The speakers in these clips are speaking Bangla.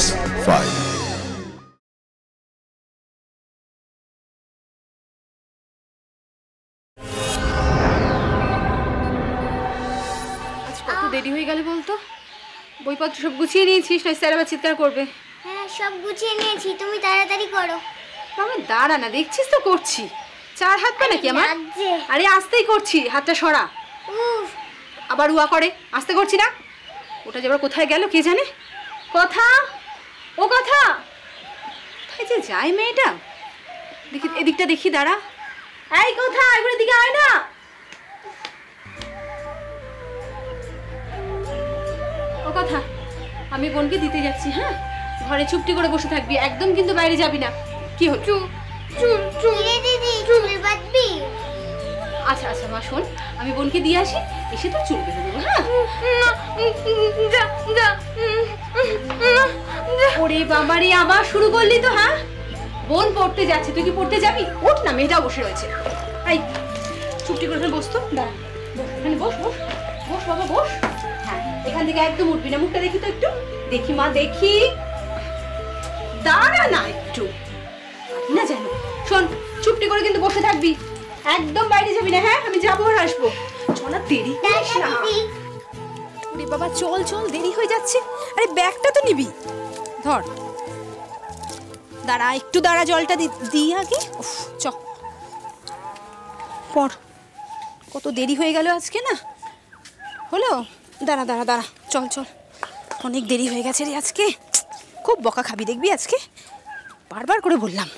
House 5. देरी हुई गले बोल तो बोई पत्र सब गुछिए নিয়েছিস না স্যার আবার চিৎকার করবে। হ্যাঁ সব গুছিয়ে নিয়েছি, তুমি তাড়াতাড়ি করো। আমি দাঁড়া না, দেখছিস তো করছি। চার হাত পা নাকি আমার? আরে আস্তেই করছি, হাতটা সরা। উফ আবার উয়া করে, আস্তে করছি না। ওটা যে আবার কোথায় গেল কে জানে। কথা ও কথা তাই যে যায় মেয়েটা। দেখি এদিকটা দেখি, দাঁড়া। এই কথা এবারে দিকে আয় না। কথা আমি বোনকে দিতে যাচ্ছি, হ্যাঁ ঘরে চুপটি করে বসে থাকবি, একদম কিন্তু বাইরে যাবি না। কি হল? আচ্ছা আচ্ছা মা শোন, আমি বোনকে দিয়ে আসি, এসে তো চুল বেঁধে দেবো। হ্যাঁ ওরে বাবা রে আবার শুরু করলি তো। হ্যাঁ বোন পড়তে যাচ্ছে, তুই কি পড়তে যাবি? ওঠ না, মেয়েটা বসে রয়েছে। এই চুপটি করে বসতো, দাঁড়া বস বস বস বাবা বস। এখান থেকে একদম উঠবি না, মুখটা দেখি তো একটু, দেখি মা দেখি, দাঁড়া না একটু না জানো। শোন চুপটি করে কিন্তু বসে থাকবি, একদম বাইরে যাবি না। হ্যাঁ আমি যাবো আর আসবো। চল না দেরি করিস না। আরে বাবা চল চল, দেরি হয়ে যাচ্ছে। আরে ব্যাগটা তো নিবি, ধর। দাঁড়া একটু, দাঁড়া জলটা দিয়ে আগে। চ পর, কত দেরি হয়ে গেল আজকে না হলো। দাঁড়া দাঁড়া দাঁড়া, চল চল, অনেক দেরি হয়ে গেছে রে আজকে। খুব বকা খাবি দেখবি আজকে, বারবার করে বললাম।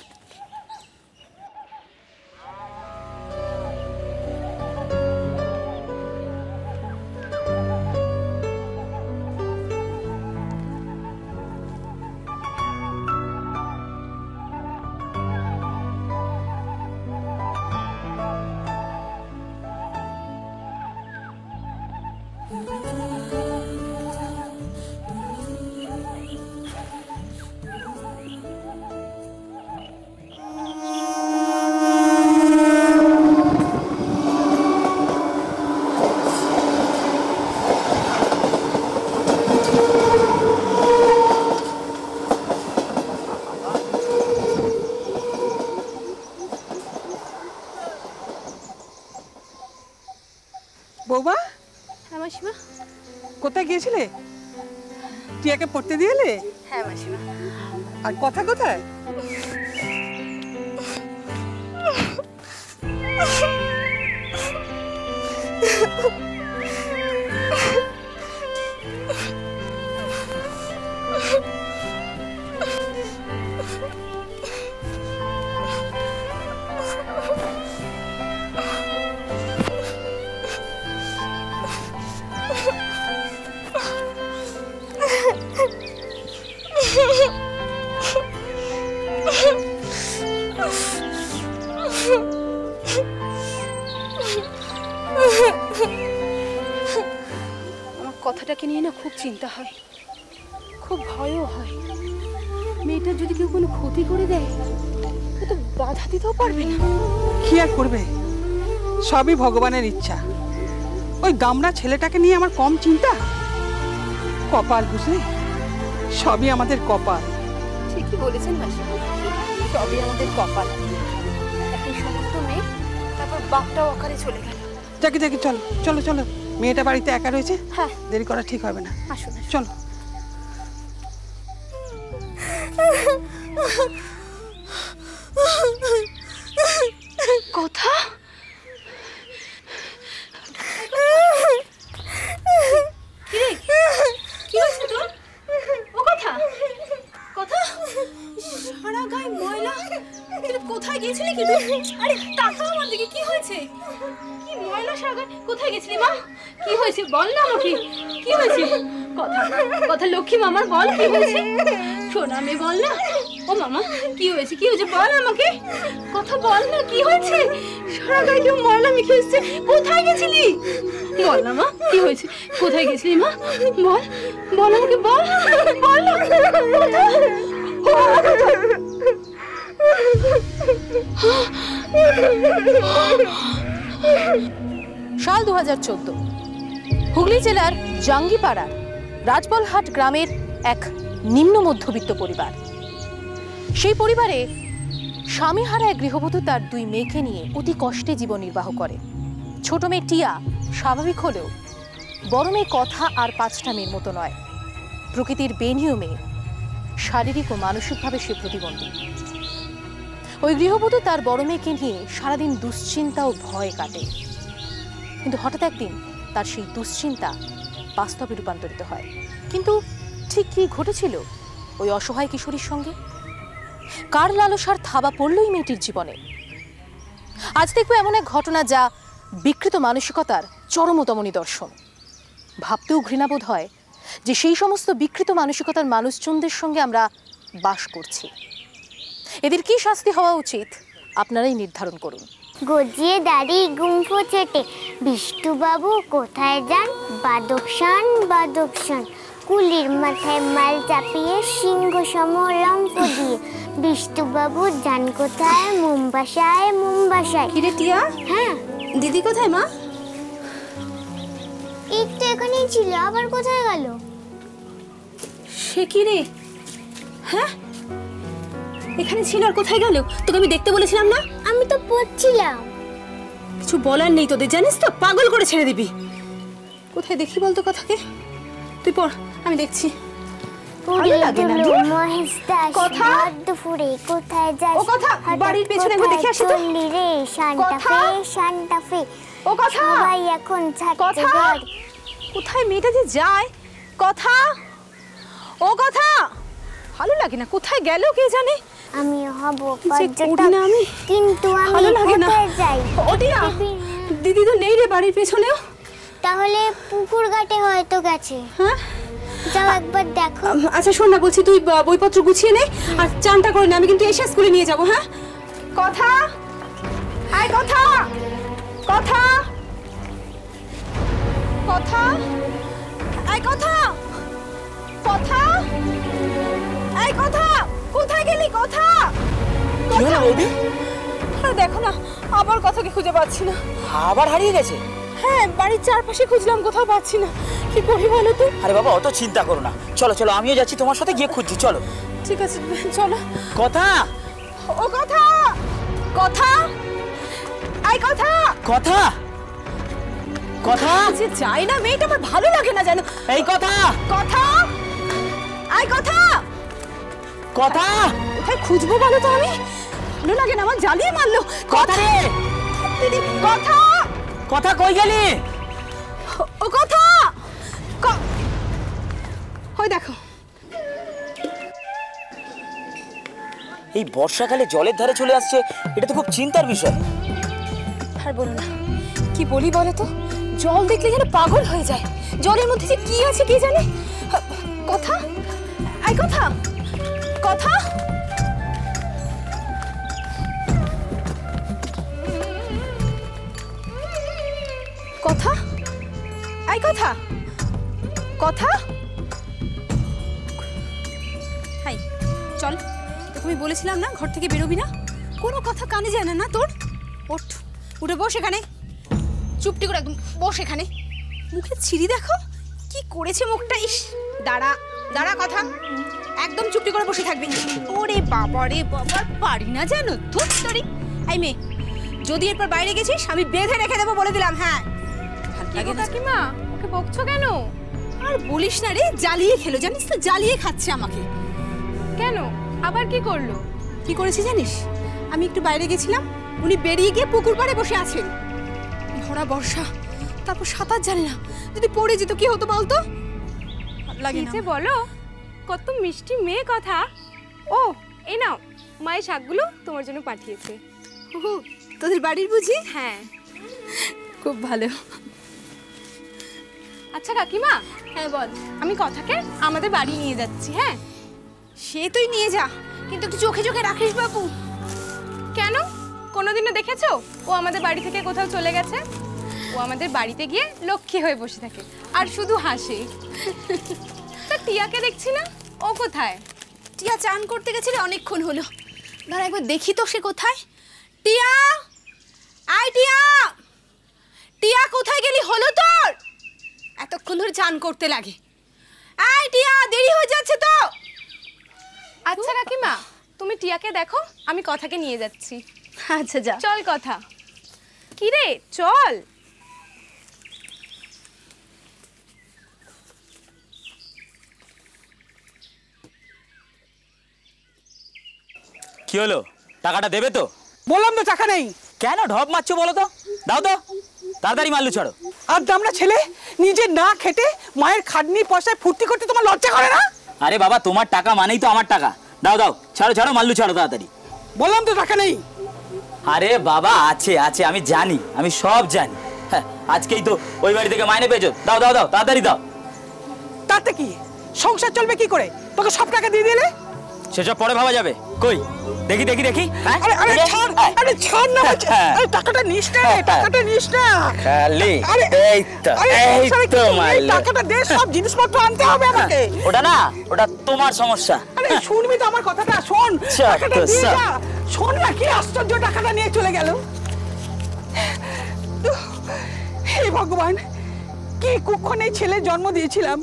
বৌমা মাসিমা কোথায় গিয়েছিলে? টিয়াকে পড়তে দিয়েলে? হ্যাঁ মাসিমা। আর কথা কোথায়? কথাটাকে নিয়ে না খুব চিন্তা হয়, খুব ভয়ও হয়। মেয়েটার যদি কেউ কোনো ক্ষতি করে দেয় তো বাধা দিতেও পারবে না। কি আর করবে, সবই ভগবানের ইচ্ছা। ওই গামড়া ছেলেটাকে নিয়ে আমার কম চিন্তা। কপাল বুঝলে, সবই আমাদের কপাল। ঠিকই বলেছেন মাসিমা, সবই আমাদের কপাল। একই সমস্ত মেয়ে, তারপর বাপটাও আকারে চলে গেল। যাকে যাকে চলো চলো চলো, মেয়েটা বাড়িতে একা রয়েছে। হ্যাঁ দেরি করা ঠিক হবে না, আসুন চলো। কথা কি হয়েছে তোর? ও কথা কথা, সারা গায়ে ময়লা, কোথায় গিয়েছিলি? কিন্তু আরে টাকা আমার দিকে, কি হয়েছে? কি ময়লা সাগর, কোথায় গেছিলি মা? কি হয়েছে বল না আমাকে, কি হয়েছে? কথা কথা লক্ষ্মী মামার বল, কি হয়েছে? সোনা মেয়ে বল না। ও মামা কি হয়েছে, কি হয়েছে বল আমাকে, কথা বল না কি হয়েছে? সারা গায়ে কেউ ময়লা মেখে এসছে, কোথায় গেছিলি বল না মা, কি হয়েছে? কোথায় গেছিলি মা বল, বল আমাকে বল, বল না। সাল 2014 হুগলি জেলার জাঙ্গিপাড়া রাজবলহাট গ্রামের এক निम्न मध्यबित्त परिवार। सेई परिवारे स्वामीहारा एक गृहबधू तार दुई मेयेके निये अति कष्टे जीवन निर्वाह करे। छोट मेये टिया स्वाभाविक हलेओ बड़ मेये कथा आर पाँचटा मेयेर मतो नय। प्रकृतिर बेनियमे शारीरिक और मानसिकभावे से प्रतिबंधी। ओई गृहबधू तार बड़ मेयेके निये सारा दिन दुश्चिंता और भय काटे। किन्तु हठात् एकदिन तार सेई दुश्चिंता बास्तवे रूपान्तरित हय। किन्तु ठीक कि घटेছিল ওই অসহায় কিশোরীর সঙ্গে? কার লালসার থাবা পড়ল এই মেয়েটির জীবনে? আজ দেখবো এমন এক ঘটনা যা বিকৃত মানসিকতার চরমতম নিদর্শন। ভাবতেও ঘৃণাবোধ হয় যে সেই সমস্ত বিকৃত মানসিকতার মানুষজনদের সঙ্গে আমরা বাস করছি। এদের কি শাস্তি হওয়া উচিত আপনারাই নির্ধারণ করুন। গজিয়ে দাড়ি গুম্ফো চেটে বিষ্টু বাবু কোথায় যান? বাদকশান বাদকশান। কুলির মাথায় মাল চাপিয়ে সিংহ সম লম্ফ দিয়ে বিষ্টু বাবু যান কোথায়? মুম্বাসায় মুম্বাসায়। কিরে টিয়া? হ্যাঁ দিদি কোথায় মা? একটু এখানেই ছিল, আবার কোথায় গেল? সে কি রে? হ্যাঁ এখানে ছিল আর কোথায় গেল? তোকে আমি দেখতে বলেছিলাম না? আমি তো পড়ছিলাম। কিছু বলার নেই তোদের, জানিস তো পাগল করে ছেড়ে দিবি। কোথায় দেখি বলতো কথাকে? তুই পড় আমি দেখছি। ভালো লাগে না তোর? কথা দুপুরে কোথায় যাস? ও কথা বাড়ির পেছনে একটু দেখে আসি তো। রে শান্তা ফে ও কথা ভাই এখন ছাড়তে ঘর। কোথায় মেয়েটা যে যায়? কথা ও কথা ভালো লাগে না। কোথায় গেল কে জানে? আমি হব পর্যটক কিন্তু আমি কোথায় যাই? ওটিয়া দিদি তো নেই রে বাড়ির পেছনেও। তাহলে পুকুর ঘাটে হয়তো গেছে। হ্যাঁ যাও একবার দেখো। আচ্ছা শোন না বলছি, তুই বইপত্র গুছিয়ে নে আর চানটা করে নে, আমি কিন্তু এসে স্কুলে নিয়ে যাব। হ্যাঁ কথা আয় কথা কথা কথা আয় কথা কথা আয় কথা। কোথায় গেলি কথা? কথা আরে দেখো না আবার কথাকে খুঁজে পাচ্ছি না। আবার হারিয়ে গেছে? হ্যাঁ বাড়ির চারপাশে খুঁজলাম কোথাও পাচ্ছি না। কি করি বলো তো? আরে বাবা অত চিন্তা করো না, চলো চলো আমিও যাচ্ছি তোমার সাথে, গিয়ে খুঁজছি চলো। ঠিক আছে চলো। কথা ও কথা কথা আই কথা কথা কথা যে যায় না মেয়েটা আমার ভালো লাগে না জানো। এই কথা কথা আই কথা কথা কোথায় খুঁজবো বলো তো? আমি ভালো লাগে না আমার, জ্বালিয়ে মারলো। কথা রে দিদি কথা কথা কই গেলি? ও কথা ওই দেখো। এই বর্ষাকালে জলের ধারে চলে আসছে, এটা তো খুব চিন্তার বিষয়। আর বলো না কি বলি বলো তো, জল দেখলে যেন পাগল হয়ে যায়। জলের মধ্যে যে কি আছে কে জানে। কথা আই কথা কথা কথা আই কথা কথা হাই চল। তোকে আমি বলেছিলাম না ঘর থেকে বেরোবি না? কোনো কথা কানে যায় না না তোর? ওঠ উঠে বস এখানে, চুপটি করে একদম বস এখানে। মুখে ছিঁড়ি দেখো কি করেছে মুখটা। ইস দাঁড়া দাঁড়া কথা, একদম চুপটি করে বসে থাকবি। ওরে বাবা রে বাবা পারি না জানো। ধুর তোরি আই মেয়ে, যদি এরপর বাইরে গেছিস আমি বেঁধে রেখে দেবো বলে দিলাম। হ্যাঁ কাকিমা ওকে বকছো কেন? আর বলিস না রে, জ্বালিয়ে খেলো জানিস তো, জ্বালিয়ে খাচ্ছে আমাকে। কেন আবার কি করলো? কি করেছি জানিস? আমি একটু বাইরে গেছিলাম, উনি বেরিয়ে গিয়ে পুকুর পাড়ে বসে আছেন। ভরা বর্ষা, তারপর সাঁতার জানে না, যদি পড়ে যেত কি হতো বলতো? লাগে না বলো। কত মিষ্টি মেয়ে কথা। ও এই নাও মায়ের শাকগুলো তোমার জন্য পাঠিয়েছে। ও তোদের বাড়ির বুঝি? হ্যাঁ খুব ভালো। আচ্ছা কাকিমা হ্যাঁ বল। আমি কথাকে আমাদের বাড়ি নিয়ে যাচ্ছি। হ্যাঁ সে তুই নিয়ে যা, কিন্তু একটু চোখে চোখে রাখিস বাবু। কেন কোনোদিনও দেখেছো ও আমাদের বাড়ি থেকে কোথাও চলে গেছে? ও আমাদের বাড়িতে গিয়ে লক্ষ্মী হয়ে বসে থাকে আর শুধু হাসে। তা টিয়াকে দেখছি না, ও কোথায়? টিয়া চান করতে গেছিল অনেকক্ষণ হলো, ধর একবার দেখি তো সে কোথায়। টিয়া আই টিয়া, টিয়া কোথায় গেলি হলো তোর? এতক্ষণ ধরে চান করতে লাগে। আই টিয়া দেরি হয়ে যাচ্ছে তো। তুমি টিয়াকে দেখো আমি কথাকে নিয়ে যাচ্ছি। আচ্ছা যা, চল কথা। কি রে চল। কি হলো, টাকাটা দেবে তো? বললাম তো টাকা নেই। কেন ঢপ মারছো বলো তো? দাও তো, তাড়াতাড়ি মারলু ছাড়ো। আর দামড়া ছেলে নিজে না খেটে মায়ের খাটনি পয়সায় ফুর্তি করতে তোমার লজ্জা করে না? আরে বাবা, তোমার টাকা মানেই তো আমার টাকা। দাও দাও, ছাড়ো ছাড়ো, মারলু ছাড়ো তাড়াতাড়ি। বললাম তো টাকা নেই। আরে বাবা আছে আছে, আমি জানি, আমি সব জানি। আজকেই তো ওই বাড়ি থেকে মাইনে পেয়েছো। দাও দাও দাও তাড়াতাড়ি দাও। তাতে কি, সংসার চলবে কি করে? তোকে সব টাকা দিয়ে দিলে সেসব পরে ভাবা যাবে। কই দেখি দেখি দেখি। আরে আরে ছাড়, আরে ছাড় না। আরে টাকাটা নিস না, টাকাটা নিস না। খালি এই তো, এই তো মাইল। টাকাটা দে, সব জিনিসপত্র আনতে হবে আমাকে। ওটা না, ওটা তোমার সমস্যা। আরে শুনবি তো আমার কথাটা, শুন। টাকাটা দিয়ে যা। শোন না কি আশ্চর্য, টাকাটা নিয়ে চলে গেল। হে ভগবান, কি কুক্ষণে ছেলে জন্ম দিয়েছিলাম।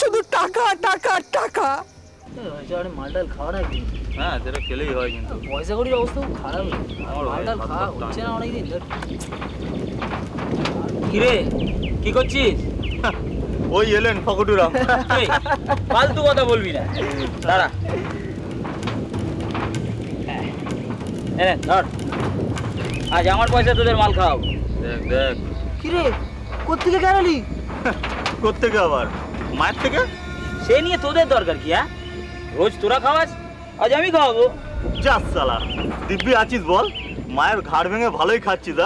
শুধু টাকা টাকা টাকা। মালটাল খাওয়া লাগবে। হ্যাঁ সেটা খেলেই হয়, কিন্তু পয়সা করির অবস্থা খুব খারাপ। মালটাল খাওয়া হচ্ছে না অনেকদিন। কিরে কি করছিস? ওই এলেন ফকটুরা। ফালতু কথা বলবি না, দাঁড়া। এলেন ধর, আজ আমার পয়সা তোদের মাল খাওয়াবো। দেখ দেখ। কিরে কোত্থেকে গেলি? কোত্থেকে আবার? মায়ের থেকে। সে নিয়ে তোদের দরকার কি? হ্যাঁ রোজ তোরা খাওয়াস, আজ আমি খাওয়াবো। যা শালা, দিব্যি আছিস বল। মায়ের ঘাড় ভেঙে ভালোই খাচ্ছিস।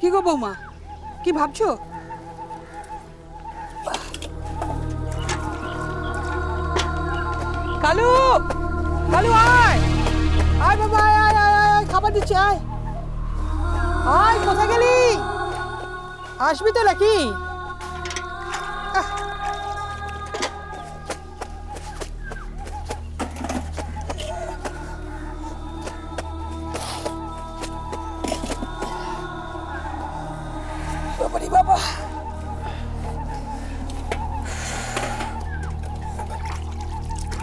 কি গো বৌমা, কি ভাবছো? কালু কালু আয় আয় বাবা, আয় আয় আয়, খাবার দিচ্ছি। আয় আয়, কোথায় গেলি? আসবি তো নাকি?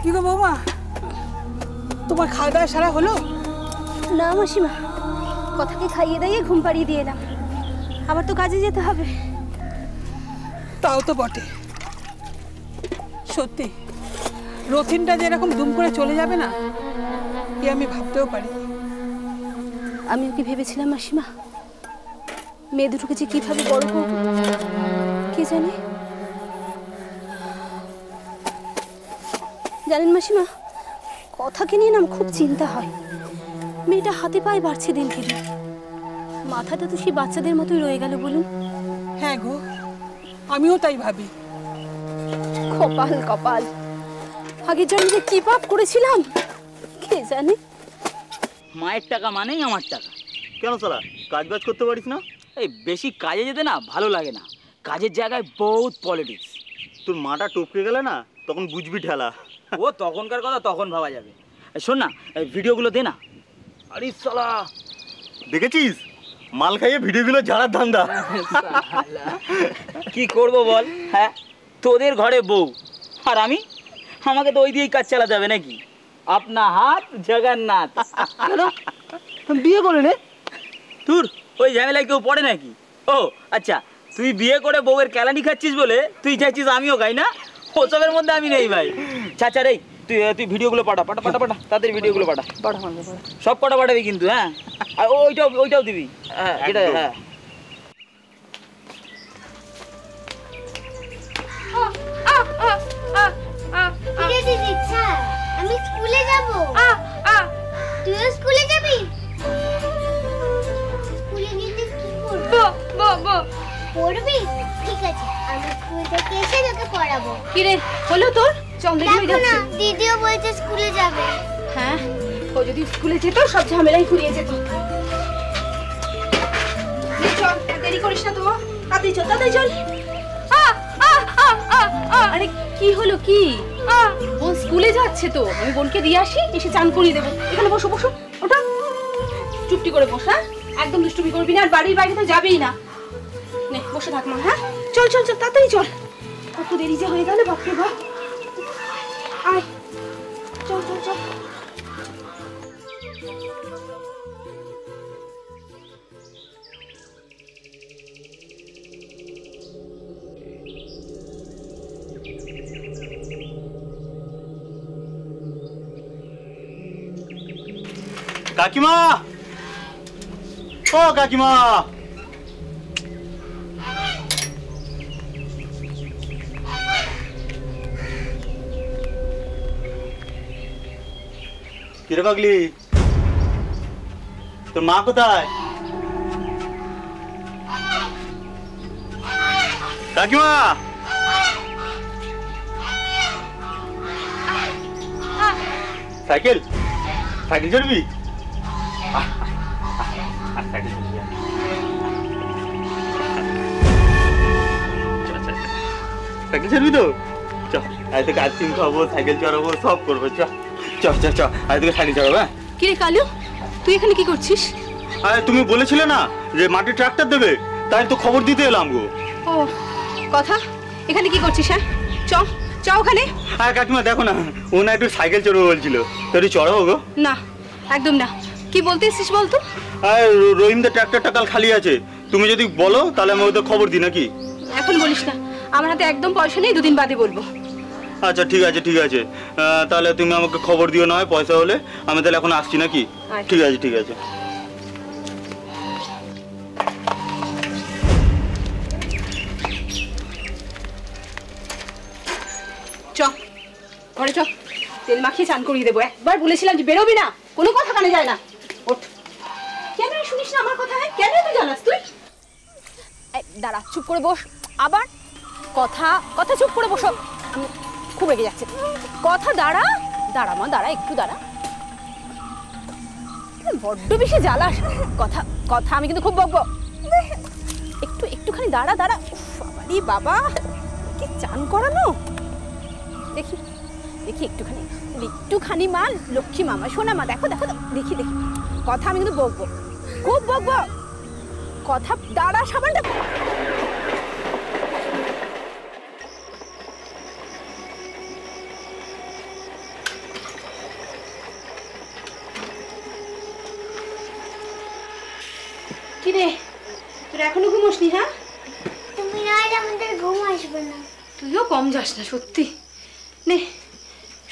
কি গো বৌমা, তোমার খাওয়া দাওয়া সারা হলো না? মাসিমা কথাকে খাইয়ে দাইয়ে ঘুম পাড়িয়ে দিয়ে এলাম, আবার তো কাজে যেতে হবে। তাও তো বটে। সত্যি রথিনটা যেরকম দুম করে চলে যাবে না, এ আমি ভাবতেও পারি। আমি ওকে ভেবেছিলাম মাসিমা, মেয়ে দুটোকে যে কিভাবে বড় করব কে জানে। জানেন মাসিমা, কথাকে নিয়ে না খুব চিন্তা হয়। মেয়েটা হাতে পায়ে বাড়ছে দিনকে দিন, মাথাটা তো সেই বাচ্চাদের মতোই রয়ে গেল বলুন। হ্যাঁ গো, আমিও তাই ভাবি। কপাল কপাল, আগের জন্য যে কি পাপ করেছিলাম কে জানে। মায়ের টাকা মানেই আমার টাকা। কেন শালা কাজ বাজ করতে পারিস না? এই বেশি কাজে যেতে না ভালো লাগে না। কাজের জায়গায় বহুত পলিটিক্স। তোর মাটা টপকে গেলে না, তখন বুঝবি ঠেলা। ও তখনকার কথা তখন ভাবা যাবে। শোন না, ভিডিওগুলো দে না। আরে শালা দেখেছিস, মাল খাইয়ে ভিডিওগুলো ঝাড়ার ধান্দা। কি করব বল, হ্যাঁ তোদের ঘরে বউ আর আমি, আমাকে তো ওই দিয়েই কাজ চালাতে হবে নাকি? আপনা হাত জগন্নাথ। বিয়ে করে নে। তোর ওই ঝামেলায় কেউ পড়ে নাকি? ও আচ্ছা, তুই বিয়ে করে বউয়ের ক্যালানি খাচ্ছিস বলে তুই চাইছিস আমিও খাই না? ওসবের মধ্যে আমি নেই ভাই। চাচা রে, তুই তুই ভিডিওগুলো পাঠা পাঠা পাঠা পাঠা, তাদের ভিডিওগুলো পাঠা পাঠা, সব কটা পাঠাবি কিন্তু। হ্যাঁ আর ওইটাও ওইটাও দিবি। হ্যাঁ এটা, হ্যাঁ আমি স্কুলে যাব। তুই স্কুলে যাবি? স্কুলে গিয়ে কি করবি? পড়বি? ঠিক আছে, আমি স্কুল থেকে এসে তোকে পড়াবো। কি রে হলো তোর? চল দেখি। দিদিও বলছে স্কুলে যাবে। হ্যাঁ ও যদি স্কুলে যেত সব ঝামেলাই ঘুরিয়ে যেত। চল দেরি করিস না তো, তাড়াতাড়ি চল তাড়াতাড়ি চল। আরে কি হলো কি? বোন স্কুলে যাচ্ছে তো, আমি বোনকে দিয়ে আসি, এসে চান করিয়ে দেবো। এখানে বসো বসো। ওটা चुपटी करे बस हाँ एकदम दुष्टुमी करबी ना और बाड़ीर बाइरे तो जाबेई ना নে বসে থাক মা হ্যাঁ চল চল চল তাড়াতাড়ি চল কত দেরি যে হয়ে গেল বাপরে বাপ আয় চল চল চল কাকিমা ও কাকিমা किरे पागली तोर मा कोथाय काकिमा साइकेल साइकेल चढ़बी साइकेल चढ़बी तो चल गाच चिम खाबो साइकेल चढ़ाबो सब करबो चल चल चल चल आज तुझे साइकिल चढ़ाबा कि रे कालू तू এখানে কি করছিস আরে তুমি বলেছিলে না যে মাটি ট্রাক্টর দেবে তাই তো খবর দিতে এলাম গো ও কথা এখানে কি করছিস হ্যাঁ চল চল ওখানে আরে কাকিমা দেখো না ও না একটু সাইকেল চড়াবো বলছিল তুই চড়াবো গো না একদম না কি বলতেছিস বল তো আরে রহিম দা ট্রাক্টরটা কাল খালি আছে তুমি যদি বলো তাহলে আমি ওদের খবর দি নাকি এখন বলিস না আমার হাতে একদম পয়সা নেই দুদিন বাদে বলবো अच्छा ठीक है ताहले तुम आमाके खबर दिओ ना पैसा होले आमी ताहले एखोन आसछि नाकि ठीक है चल घरे चल तेल माखिए चान करिए देबो एकबार बोलेछिलाम जे बेरोबि ना कोनो कथा काने जाय ना उठ केन शुनिस ना आमार कथा है केन तुई जानास तुई दाड़ा चुप करे बस आबार कथा कथा चुप करे बसो खूब रेगे जाच्छे कथा दाड़ा दाड़ा मा दाड़ा एकटू दाड़ा बड्डो बेशी जालास कथा कथा आमी किन्तु खूब बकबो एकटू एकटू खाली दाड़ा दाड़ा बाबारे बाबा कि चान करानो देखी देखी एकटू खानी माल लक्ष्मी मामा सोना मा देखो देखो देखी देखी कथा आमी किन्तु बकबो खूब बकबो कथा दाड़ा साबानटा लक्ष्मी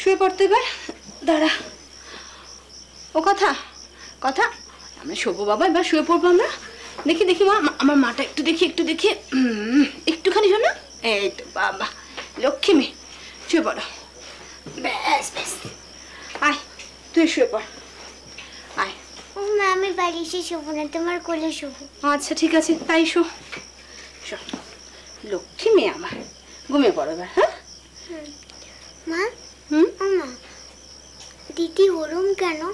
शुए पड़ो बस बस आय तुई शुए पड़ आय मामी बाड़ी से शुभ ना तुम्हार कोले शुभ अच्छा ठीक है ताई शो शो लक्ष्मी मे आमार घुमे पड़ो हाँ माँ अम्मा दीदी ओरम क्यों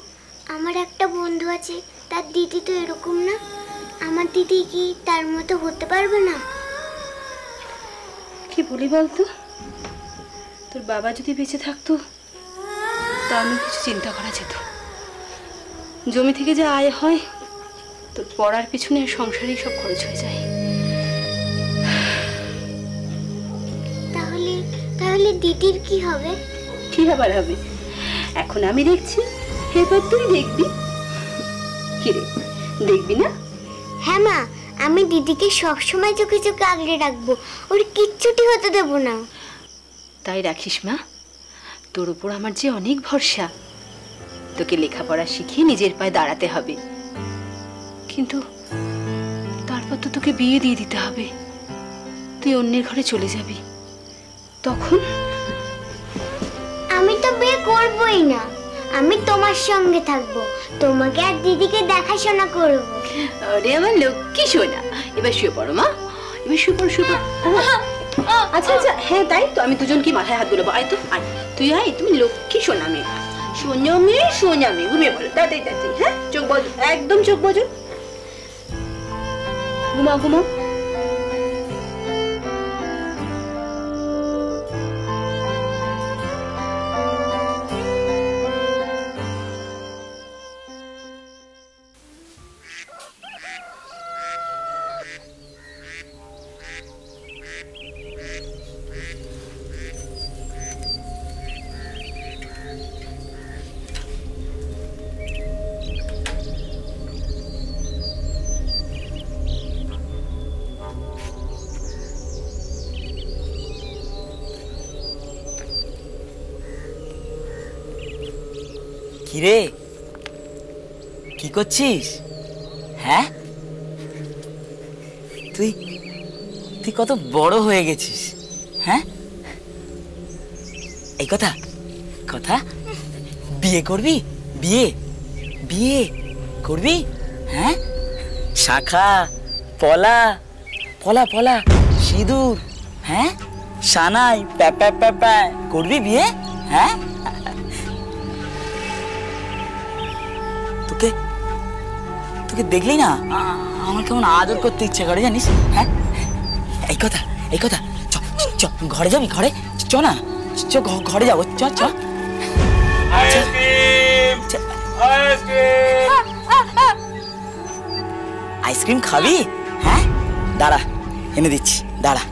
আমার একটা বন্ধু আছে তার দিদি তো এরকম না আমার দিদি কি তার মতো হতে পারবে না কি বলি বল তো তোর বাবা যদি বেঁচে থাকতো তাহলে কিছু চিন্তা করা যেত জমি থেকে যে আয় হয় তোর পড়ার পিছনে সংসারই সব খরচ হয়ে যায় তাহলে তাহলে দিদির কি হবে কি আবার হবে এখন আমি দেখছি हे पर तू देखबी किरे देखबी ना हाँ माँ आमी दीदी के सब समय चोखे चोखे आगले राखबो और किच्छुटी होते देबो ना ताई राखिस मा तोर उपर आमार जे अनेक भरसा तोके लेखापड़ा शिखिए निजेर पाये दाड़ाते हबे किन्तु तारपर तो तोके बिये दिये दिते हबे तुई अन्येर घरे चले जाबी तखन आमी तो बिये करबोई ना আমি তোমার সঙ্গে থাকব তোমাকে আর দিদিকে দেখাশোনা করব আরে আমার লক্ষ্মী সোনা এবার শুয়ে পড়ো মা এবার শুয়ে পড়ো শুয়ে পড়ো আচ্ছা আচ্ছা হ্যাঁ তাই তো আমি দুজন কি মাথায় হাত বুলাবো আয় তো আয় তুই আয় তুমি লক্ষ্মী সোনা মে সোনা মে ঘুমিয়ে পড়ো তাড়াতাড়ি তাড়াতাড়ি হ্যাঁ চোখ বন্ধ একদম চোখ বন্ধ ঘুমা ঘুমা কিরে কি করছিস? হ্যাঁ তুই তুই কত বড় হয়ে গেছিস। হ্যাঁ এই কথা কথা বিয়ে করবি? বিয়ে বিয়ে করবি? হ্যাঁ শাখা পলা পলা পলা সিঁদুর হ্যাঁ সানাই প্যাপা প্যাপা করবি বিয়ে? হ্যাঁ তোকে তোকে দেখলি না আমার কেমন আদর করতে ইচ্ছে করে জানিস। হ্যাঁ এই কথা এই কথা চ চ ঘরে যাবি? ঘরে চ না চ ঘরে যাবো চ চ আইসক্রিম খাবি? হ্যাঁ দাঁড়া এনে দিচ্ছি দাঁড়া।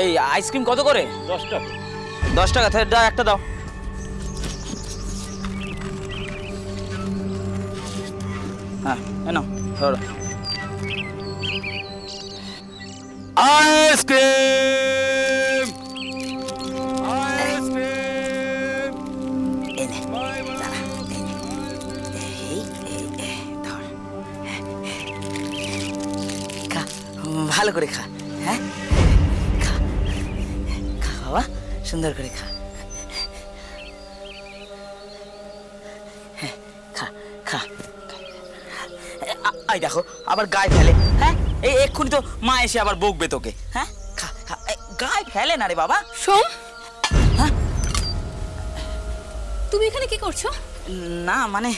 এই আইসক্রিম কত করে? 10 টাকা। 10 টাকা দাও একটা দাও। হ্যাঁ নাও ধরো আইসক্রিম আইসক্রিম এনে দাঁড়া ধর খা ভালো করে খা। হ্যাঁ সুন্দর করে খা খা খা। আই দেখো আবার গায়ে ফেলে। হ্যাঁ এই এক্ষুনি তো মা এসে আবার বকবে তোকে। হ্যাঁ খা খা গায়ে ফেলে না রে বাবা। সোম তুমি এখানে কি করছো? না মানে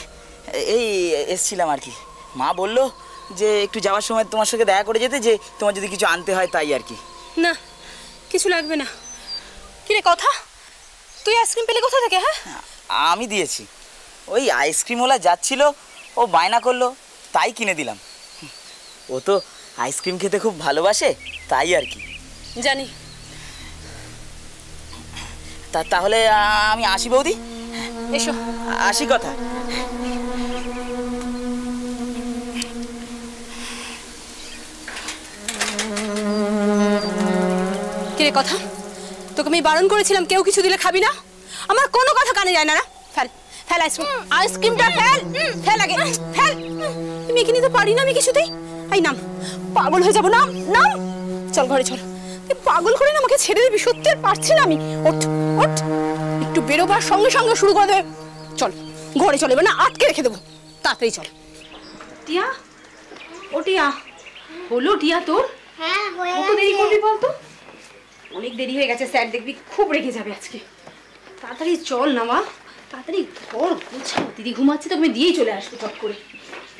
এই এসছিলাম আর কি। মা বললো যে একটু যাওয়ার সময় তোমার সঙ্গে দেখা করে যেতে, যে তোমার যদি কিছু আনতে হয় তাই আর কি। না কিছু লাগবে না। কিরে কথা তুই আইসক্রিম পেলে কোথা থেকে? হ্যাঁ আমি দিয়েছি, ওই আইসক্রিমওয়ালা যাচ্ছিল ও বায়না করলো তাই কিনে দিলাম। ও তো আইসক্রিম খেতে খুব ভালোবাসে তাই আর কি। জানি। তাহলে আমি আসি বৌদি। এসো আসি কথা। কিরে কথা তোকে আমি বারণ করেছিলাম কেউ কিছু দিলে খাবি না, আমার কোনো কথা কানে যায় না। না ফেল ফেল আইসক্রিম আইসক্রিমটা ফেল ফেল আগে ফেল। আমি এখানে তো পারি না আমি কিছুতেই। এই নাম পাগল হয়ে যাবো। নাম নাম চল ঘরে চল। তুই পাগল করে না আমাকে ছেড়ে দিবি? সত্যি আর পারছি না আমি। ওঠ ওঠ একটু বেরোবার সঙ্গে সঙ্গে শুরু করে দেবে। চল ঘরে চল, এবার না আটকে রেখে দেবো। তাড়াতাড়ি চল। টিয়া ও টিয়া হলো টিয়া তোর? হ্যাঁ কত দেরি করবি বলতো? অনেক দেরি হয়ে গেছে, স্যার দেখবি খুব রেগে যাবে আজকে। তাড়াতাড়ি চল না মা, তাড়াতাড়ি ঘর গুছাও। দিদি ঘুমাচ্ছে তো আমি দিয়েই চলে আসবো চট করে।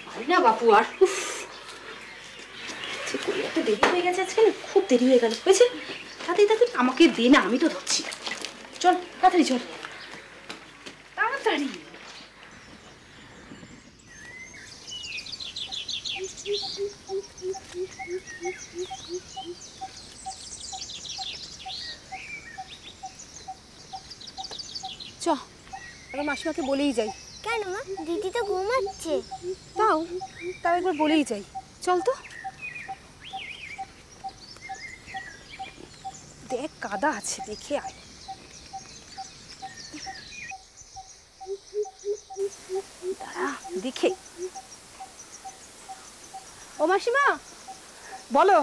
পারি না বাপু আর। এত দেরি হয়ে গেছে আজকে না, খুব দেরি হয়ে গেল। বুঝছে তাড়াতাড়ি তাড়াতাড়ি আমাকে দে না, আমি তো ধরছি। চল তাড়াতাড়ি চল তাড়াতাড়ি। মাসিমাকে বলেই যাই। কেন মা দিদি তো ঘুমাচ্ছে। তাও তাও একবার বলেই যাই চল তো। দেখ কাদা আছে দেখে আয়। দাঁড়া দেখে। ও মাসিমা বলো,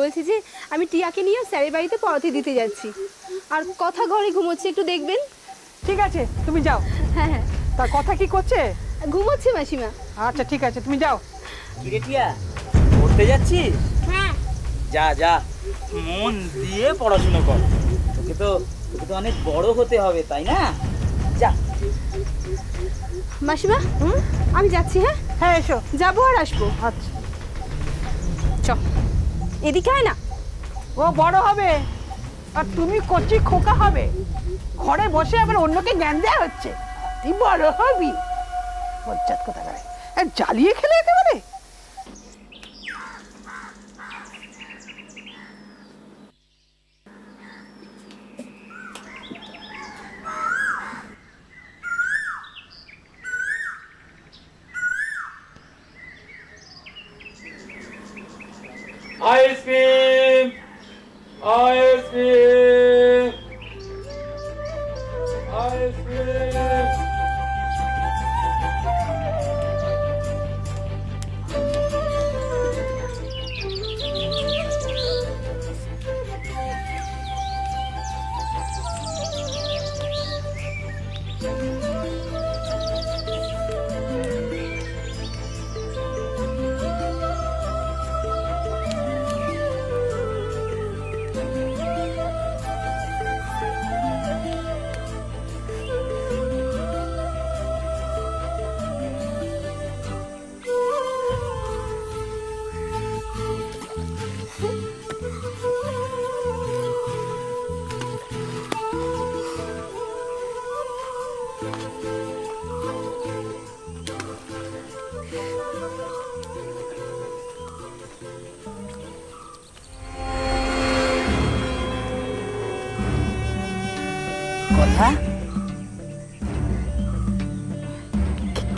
বলছি যে আমি টিয়াকে নিয়ে স্যারের বাড়িতে পড়াতে দিতে যাচ্ছি, আর কথা ঘরে ঘুমোচ্ছে একটু দেখবেন। ঠিক আছে তুমি যাও। হ্যাঁ তা কথা কি করছে? ঘুমোচ্ছে মাসিমা। আচ্ছা ঠিক আছে তুমি যাও। টিয়া পড়তে যাচ্ছিস? হ্যাঁ যা যা মন দিয়ে পড়াশোনা কর। তোকে তো তোকে তো অনেক বড় হতে হবে তাই না? যা মাসিমা আমি যাচ্ছি। হ্যাঁ হ্যাঁ এসো, যাবো আর আসবো। আচ্ছা চ এদিকে আয় না। ও বড় হবে আর তুমি কচি খোকা হবে। ঘরে বসে আবার অন্যকে জ্ঞান দেওয়া হচ্ছে। তুই বড় হবি বজ্জাত কথা করে জ্বালিয়ে খেলে একেবারে। আইসক্রিম আইসক্রিম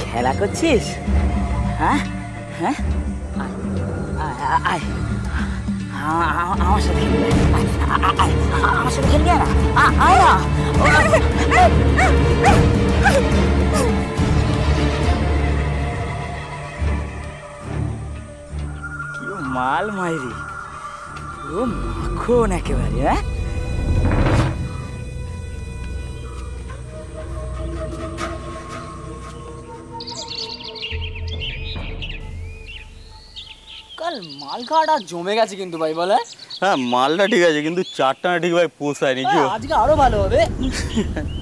खेला करछिस माल मायरी माखन एके बारे मालगाड़ा जमे गेছে কিন্তু ভাই বলে হ্যাঁ মালটা ঠিক আছে কিন্তু চারটা ঠিক ভাই পোষায় নি কি আজকে আরো ভালো হবে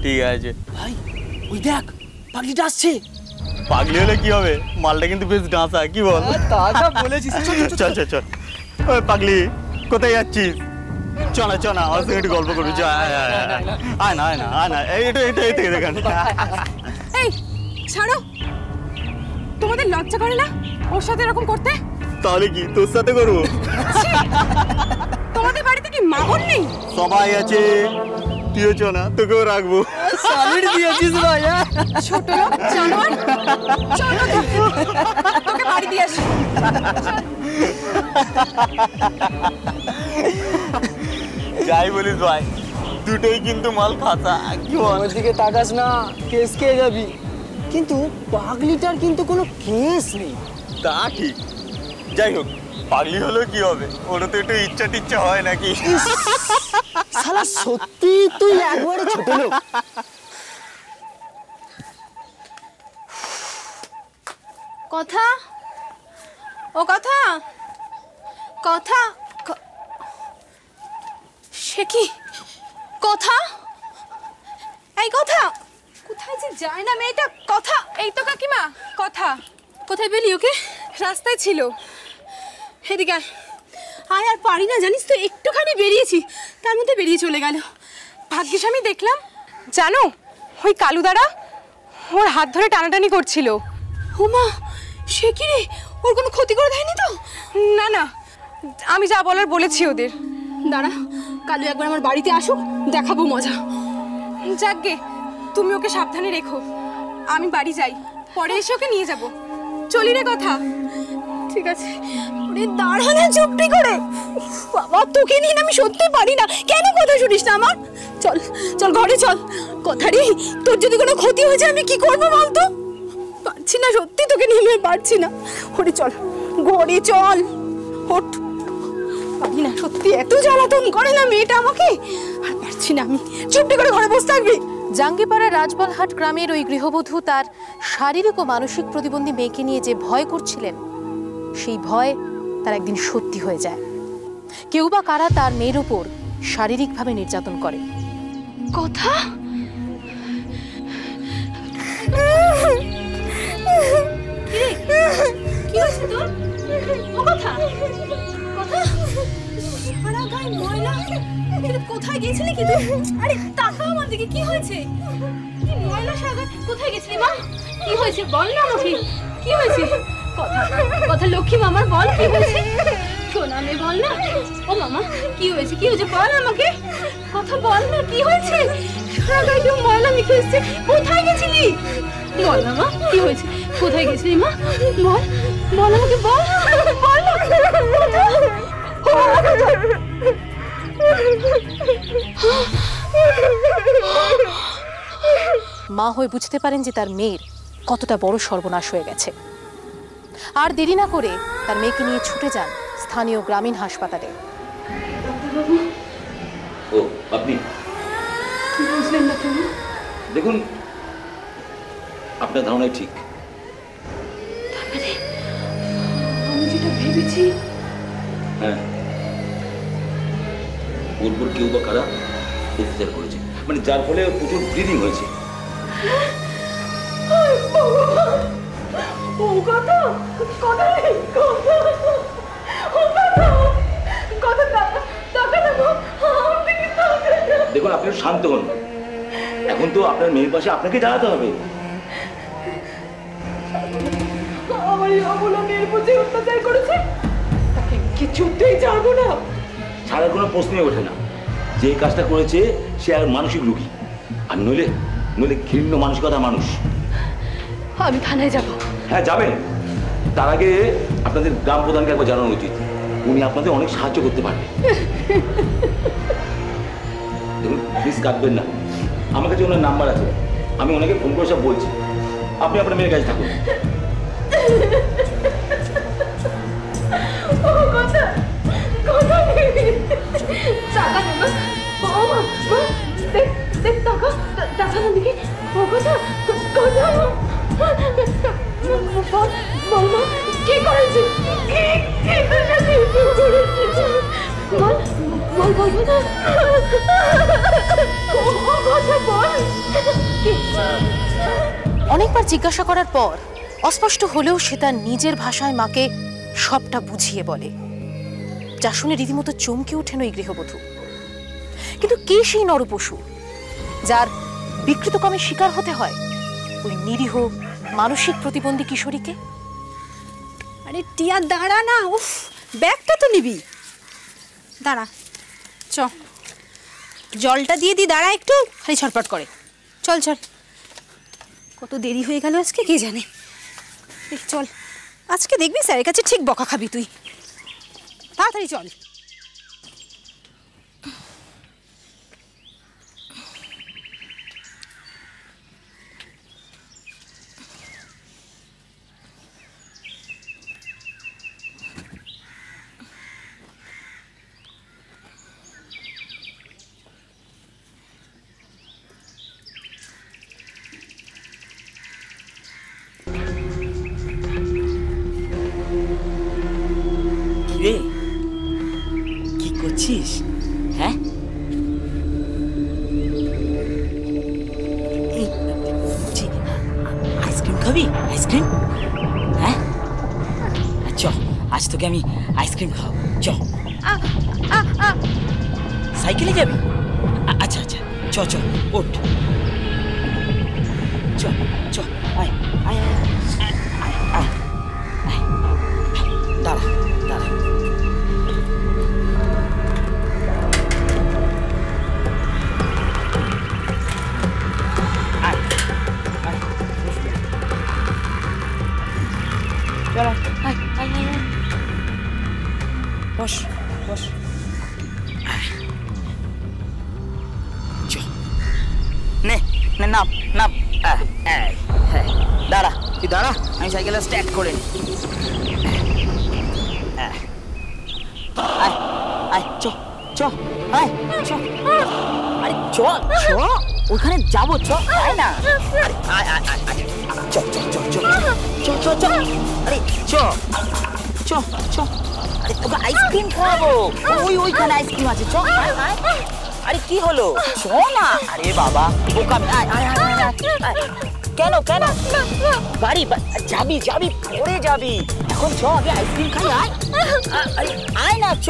ঠিক আছে ভাই ওই দেখ পাগলি ডাসছে পাগলি হলে কি হবে মালটা কিন্তু বেশ ডাসা কি বল তাজা বলেছিস চল চল চল ওই পাগলি কোথায় যাচ্ছিস চল চল না আজ একটু গল্প করি যা আয় না আয় না আয় না এইটা এইটা এইটা দেখান এই ছাড়ো তোমাদের লজ্জা করে না ওর সাথে এরকম করতে ताले की तो सत्य करो। तुम्हारे बाड़ी तो की माहौल नहीं। समाय अच्छे, दियो चोना, तो को राग बो। सालिड दिया चीज़ बाया। छोटे लोग जानवर, चलो तो के बाड़ी दिया। जाई बोली बाय, दूधे किंतु माल खाता क्यों? मर्जी के ताकस ना, केस के जबी, किंतु पागलीटर किंतु कोनो केस नहीं। ताकि যাই হোক পাগলি হলো কি হবে ওর তো একটু ইচ্ছা টিচ্ছা হয় নাকি শালা সত্যি তুই একবারে ছোট লোক কথা ও কথা কথা সে কি কথা এই কথা কোথায় যে যায় না মেয়েটা কথা এই তো কাকিমা কথা কোথায় পেলি ওকে রাস্তায় ছিল এদিকে আয় আর পারি না জানিস তো একটুখানি বেরিয়েছি তার মধ্যে বেরিয়ে চলে গেল ভাগ্যেশ আমি দেখলাম জানো ওই কালুদারা ওর হাত ধরে টানাটানি করছিল ওমা সে কি রে ওর কোনো ক্ষতি করে দেয়নি তো না না আমি যা বলার বলেছি ওদের দাঁড়া কালু একবার আমার বাড়িতে আসুক দেখাবো মজা যাকগে তুমি ওকে সাবধানে রেখো আমি বাড়ি যাই পরে এসে ওকে নিয়ে যাব চলি রে কথা ঠিক আছে ওরে দাঁড়া না চুপটি করে বাবা তোকে নিয়ে আমি সত্যি পারি না কেন কথা শুনিস না আমার চল চল ঘরে চল কথা রে তোর যদি কোনো ক্ষতি হয়ে যায় আমি কি করব বল তো পারছি না সত্যি তোকে নিয়ে আমি পারছি না ঘরে চল ঘরে চল ওঠ পারি না সত্যি এত জ্বালাতন করে না মেয়েটা আমাকে আর পারছি না আমি চুপটি করে ঘরে বসে থাকবি জাঙ্গিপাড়া রাজবলহাট গ্রামের ওই গৃহবধূ তার শারীরিক ও মানসিক প্রতিবন্ধী মেয়েকে নিয়ে যে ভয় করছিলেন সেই ভয় তার একদিন সত্যি হয়ে যায় কেউ বা কারা তার মেয়ের উপর শারীরিকভাবে নির্যাতন করে কথা কি হয়েছে তোর কথা কথা সারা গায়ে ময়লা কোথায় গিয়েছিলি কি তুই আরে তাকাও আমার দিকে কি হয়েছে কি ময়লা সাগর কোথায় গিয়েছিলি মা কি হয়েছে বল না আমাকে কি হয়েছে কথা কথা লক্ষ্মী মামার বল কি হয়েছে শোনা আমি বল না ও মামা কি হয়েছে বল আমাকে কথা বল না কি হয়েছে সারা গায়ে তো ময়লা মেখে এসেছে কোথায় গিয়েছিলি বল না মা কি হয়েছে কোথায় গিয়েছিলি মা বল বল আমাকে বল বল না Oh, my God. মা হয়ে বুঝতে পারেন যে তার মেয়ের কতটা বড় সর্বনাশ হয়ে গেছে। আর দেরি না করে তার মেয়েকে নিয়ে ছুটে যান স্থানীয় গ্রামীণ হাসপাতালে। ও আপনি কি বুঝলেন না তুমি? দেখুন আপনার ধারণাই ঠিক। আমি যেটা ভেবেছি, হ্যাঁ ওরপর কেউ বা কারা অত্যাচার করেছে, মানে যার ফলে প্রচুর ব্লিডিং হয়েছে। দেখুন আপনি শান্ত হন, এখন তো আপনার মেয়ের পাশে আপনাকে দাঁড়াতে হবে। আমার এই অবলা মেয়ের বুঝে অত্যাচার করেছে, তাকে কিছুতেই ছাড়ব না। ছাড়ার কোনো প্রশ্নই ওঠে না, যে কাজটা করেছে সে আর মানসিক রোগী, আর নইলে ঘৃণ্য মানসিকতা মানুষ। আমি থানায় যাব। হ্যাঁ যাবেন, তার আগে আপনাদের গ্রাম প্রধানকে একবার জানানো উচিত, উনি আপনাদের অনেক সাহায্য করতে পারবেন। দেখুন প্লিজ কাঁদবেন না, আমার কাছে ওনার নাম্বার আছে, আমি ওনাকে ফোন করে সব বলছি, আপনি আপনার মেয়ের কাছে থাকুন। অনেকবার জিজ্ঞাসা করার পর অস্পষ্ট হলেও সে তার নিজের ভাষায় মাকে সবটা বুঝিয়ে বলে, যা শুনে রীতিমতো চমকে ওঠেন ওই গৃহবধূ। কিন্তু কে সেই নরপশু যার বিকৃত কামের শিকার হতে হয় ওই নিরীহ মানসিক প্রতিবন্ধী কিশোরীকে? আরে টিয়া দাঁড়া না, উফ ব্যাগটা তো নিবি, দাঁড়া চ, জলটা দিয়ে দি, দাঁড়া একটু, খালি ছটপট করে, চল চল। কত দেরি হয়ে গেল আজকে কে জানে, চল আজকে দেখবি স্যারের কাছে ঠিক বকা খাবি তুই, তাড়াতাড়ি চল। অনেক আইসক্রিম খাইয়েছি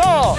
আজ।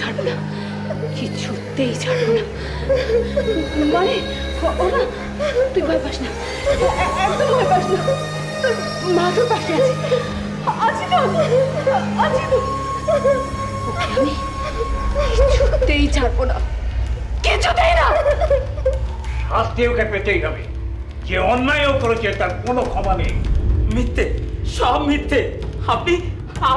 ছাড়বো না, কিছুতেই ছাড়বো না। মানে ওরা তুই ভয় পাস না, একদম ভয় পাস না, তোর মা তোর পাশে আছে, আছি তো, আছি তো, আমি কিছুতেই ছাড়বো না, কিছুতেই না। শাস্তি ওকে পেতেই হবে, যে অন্যায়ও করেছে তার কোনো ক্ষমা নেই। মিথ্যে, সব মিথ্যে। আপনি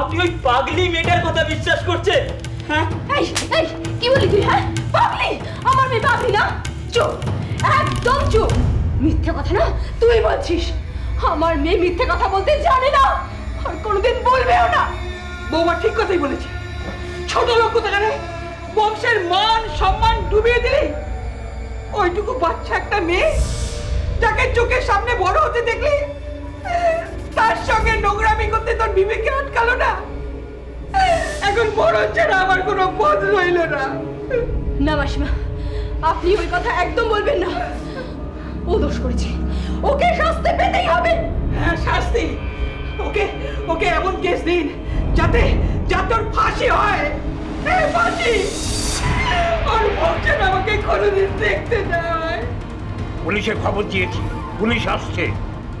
আপনি ওই পাগলি মেয়েটার কথা বিশ্বাস করছেন? হ্যাঁ, এই এই কি বলি তুই? হ্যাঁ, পাগলি? আমার মেয়ে পাগলি না? চুপ, একদম চুপ। মিথ্যে কথা না তুই বলছিস? আমার মেয়ে মিথ্যে কথা বলতে জানে না, আর কোনোদিন বলবেও না। বৌমা ঠিক কথাই বলেছে, ছোট লোক কোথাকার, বংশের মান সম্মান ডুবিয়ে দিলি। ওইটুকু বাচ্চা একটা মেয়ে, যাকে চোখের সামনে বড় হতে দেখলি, তার সঙ্গে নোংরামি করতে তোর বিবেকে আটকালো না। এখন বড় ছাড়া আমার কোনো পথ রইল না। না মাসিমা, আপনি ওই কথা একদম বলবেন না। ও দোষ করেছে, ওকে শাস্তি পেতেই হবে। হ্যাঁ শাস্তি, ওকে ওকে এমন কেস দিন যাতে তোর ফাঁসি হয়। হ্যাঁ ফাঁসি, ওর বংশের আমাকে কোনোদিন দেখতে না হয়। পুলিশে খবর দিয়েছি, পুলিশ আসছে,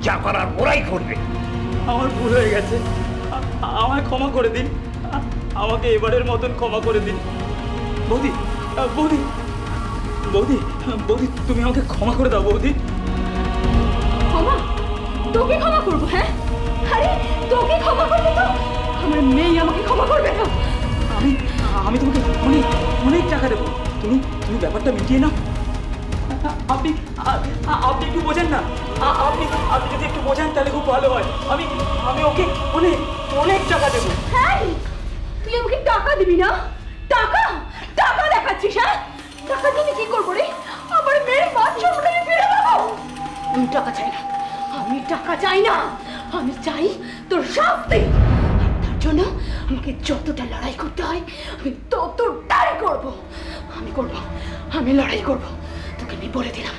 যা করার ওরাই করবে। আমার ভুল হয়ে গেছে, আমায় ক্ষমা করে দিন, আমাকে এবারের মতন ক্ষমা করে দিন। বৌদি বৌদি বৌদি বৌদি, তুমি আমাকে ক্ষমা করে দাও বৌদি। ক্ষমা? তোকে ক্ষমা করবো? হ্যাঁ, আরে তোকে ক্ষমা করবো তো, আমার মেয়ে আমাকে ক্ষমা করবে না। আমি তোমাকে অনেক অনেক টাকা দেবো, তুমি তুমি ব্যাপারটা মিটিয়ে নাও। আপনি আপনি একটু বোঝেন না, আপনি আপনি যদি একটু বোঝেন তাহলে খুব ভালো হয়। আমি ওকে অনেক অনেক টাকা দেবো। হ্যাঁ, তুই আমাকে টাকা দিবি না? টাকা টাকা দেখাচ্ছিস? হ্যাঁ, টাকা দিয়ে কি করবো রে? আমার মেয়ের বাচ্চা ফিরে পাবো? আমি টাকা চাই না, আমি টাকা চাই না, আমি চাই তোর শাস্তি। তার জন্য আমাকে যতটা লড়াই করতে হয় আমি ততটাই করবো, আমি লড়াই করবো। তোকে আমি বলে দিলাম,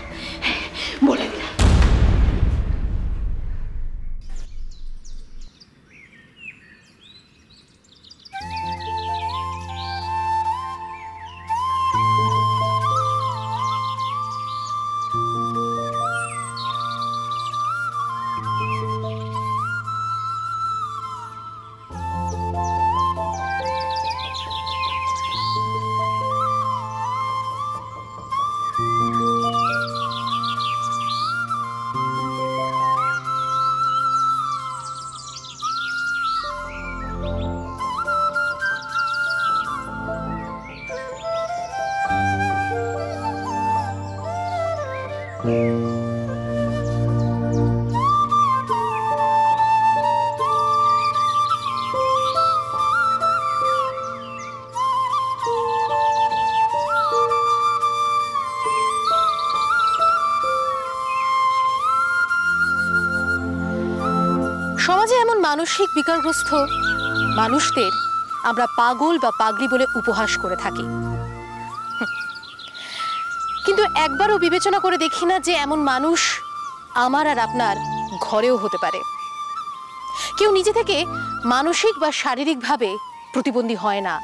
বলে দিলাম। মানসিক বিকারগ্রস্ত মানুষদের আমরা পাগল বা পাগলি বলে উপহাস করে থাকি, কিন্তু একবারও বিবেচনা করে দেখি না যে এমন মানুষ আমার আর আপনার ঘরেও হতে পারে। কেউ নিজে থেকে মানসিক বা শারীরিকভাবে প্রতিবন্ধী হয় না,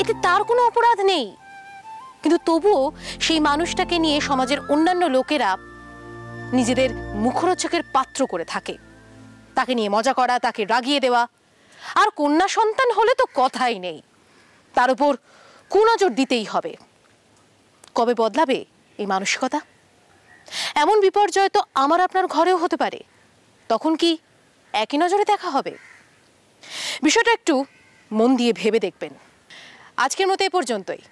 এতে তার কোনো অপরাধ নেই, কিন্তু তবুও সেই মানুষটাকে নিয়ে সমাজের অন্যান্য লোকেরা নিজেদের মুখরোচকের পাত্র করে থাকে। তাকে নিয়ে মজা করা, তাকে রাগিয়ে দেওয়া, আর কন্যা সন্তান হলে তো কথাই নেই, তার উপর কুনজর দিতেই হবে। কবে বদলাবে এই মানসিকতা? এমন বিপর্যয় তো আমার আপনার ঘরেও হতে পারে, তখন কি একই নজরে দেখা হবে? বিষয়টা একটু মন দিয়ে ভেবে দেখবেন। আজকের মতো এ পর্যন্তই,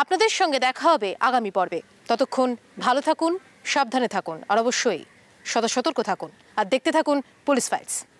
আপনাদের সঙ্গে দেখা হবে আগামী পর্বে। ততক্ষণ ভালো থাকুন, সাবধানে থাকুন, আর অবশ্যই সদা সতর্ক থাকুন, আর দেখতে থাকুন পুলিশ ফাইলস।